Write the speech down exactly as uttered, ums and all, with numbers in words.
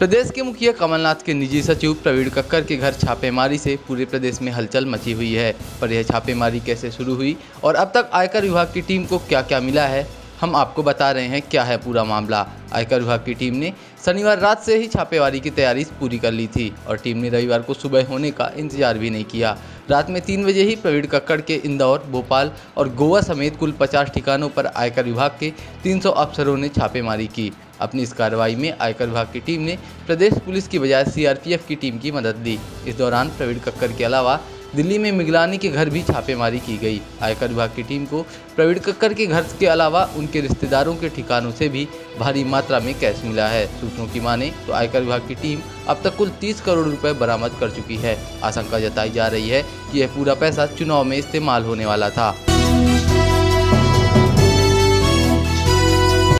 प्रदेश के मुखिया कमलनाथ के निजी सचिव प्रवीण कक्कड़ के घर छापेमारी से पूरे प्रदेश में हलचल मची हुई है। पर यह छापेमारी कैसे शुरू हुई और अब तक आयकर विभाग की टीम को क्या क्या मिला है, हम आपको बता रहे हैं क्या है पूरा मामला। आयकर विभाग की टीम ने शनिवार रात से ही छापेमारी की तैयारी पूरी कर ली थी और टीम ने रविवार को सुबह होने का इंतजार भी नहीं किया। रात में तीन बजे ही प्रवीण कक्कड़ के इंदौर, भोपाल और गोवा समेत कुल पचास ठिकानों पर आयकर विभाग के तीन सौ अफसरों ने छापेमारी की। अपनी इस कार्रवाई में आयकर विभाग की टीम ने प्रदेश पुलिस की बजाय सी आर पी एफ की टीम की मदद दी। इस दौरान प्रवीण कक्कड़ के अलावा दिल्ली में मिगलानी के घर भी छापेमारी की गई। आयकर विभाग की टीम को प्रवीण कक्कड़ के घर के अलावा उनके रिश्तेदारों के ठिकानों से भी भारी मात्रा में कैश मिला है। सूत्रों की माने तो आयकर विभाग की टीम अब तक कुल तीस करोड़ रुपए बरामद कर चुकी है। आशंका जताई जा रही है कि यह पूरा पैसा चुनाव में इस्तेमाल होने वाला था।